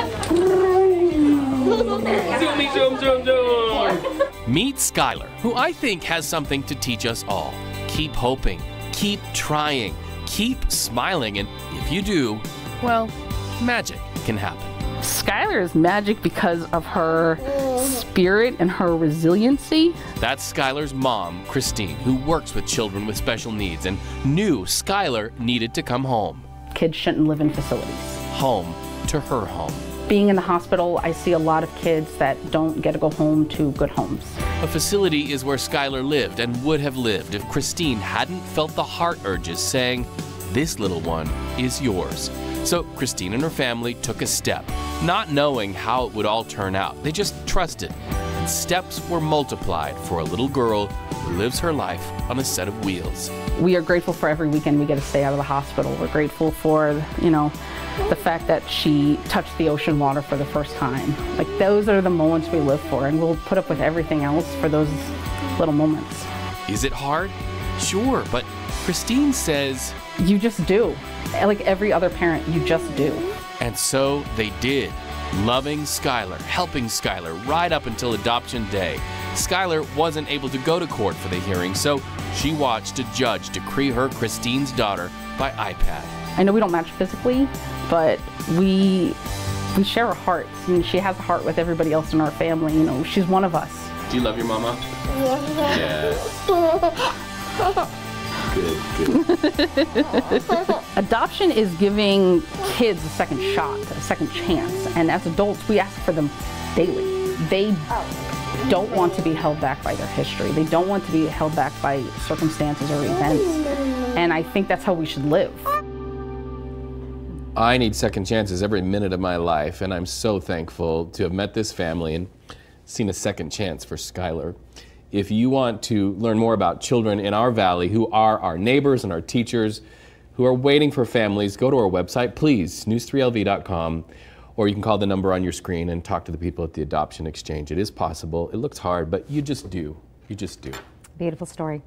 Zoom. Meet Skylar, who I think has something to teach us all. Keep hoping, keep trying, keep smiling, and if you do, well, magic can happen. Skylar is magic because of her spirit and her resiliency. That's Skylar's mom, Christine, who works with children with special needs and knew Skylar needed to come home. Kids shouldn't live in facilities. Home to her home. Being in the hospital, I see a lot of kids that don't get to go home to good homes. A facility is where Skylar lived and would have lived if Christine hadn't felt the heart urges saying, "This little one is yours." So Christine and her family took a step, not knowing how it would all turn out. They just trusted, and steps were multiplied for a little girl who lives her life on a set of wheels. We are grateful for every weekend we get to stay out of the hospital. We're grateful for, the fact that she touched the ocean water for the first time. Like, those are the moments we live for, and we'll put up with everything else for those little moments. Is it hard? Sure, but Christine says, you just do. Like every other parent, you just do. And so they did. Loving Skylar, helping Skylar right up until adoption day. Skylar wasn't able to go to court for the hearing, so she watched a judge decree her Christine's daughter by iPad. I know we don't match physically, but we share our hearts. I mean, she has a heart with everybody else in our family. You know, she's one of us. Do you love your mama? Yeah. Good. Adoption is giving kids a second shot, a second chance. And as adults, we ask for them daily. They don't want to be held back by their history. They don't want to be held back by circumstances or events. And I think that's how we should live. I need second chances every minute of my life, and I'm so thankful to have met this family and seen a second chance for Skylar. If you want to learn more about children in our valley who are our neighbors and our teachers, who are waiting for families, go to our website, please, news3lv.com, or you can call the number on your screen and talk to the people at the Adoption Exchange. It is possible. It looks hard, but you just do. You just do. Beautiful story.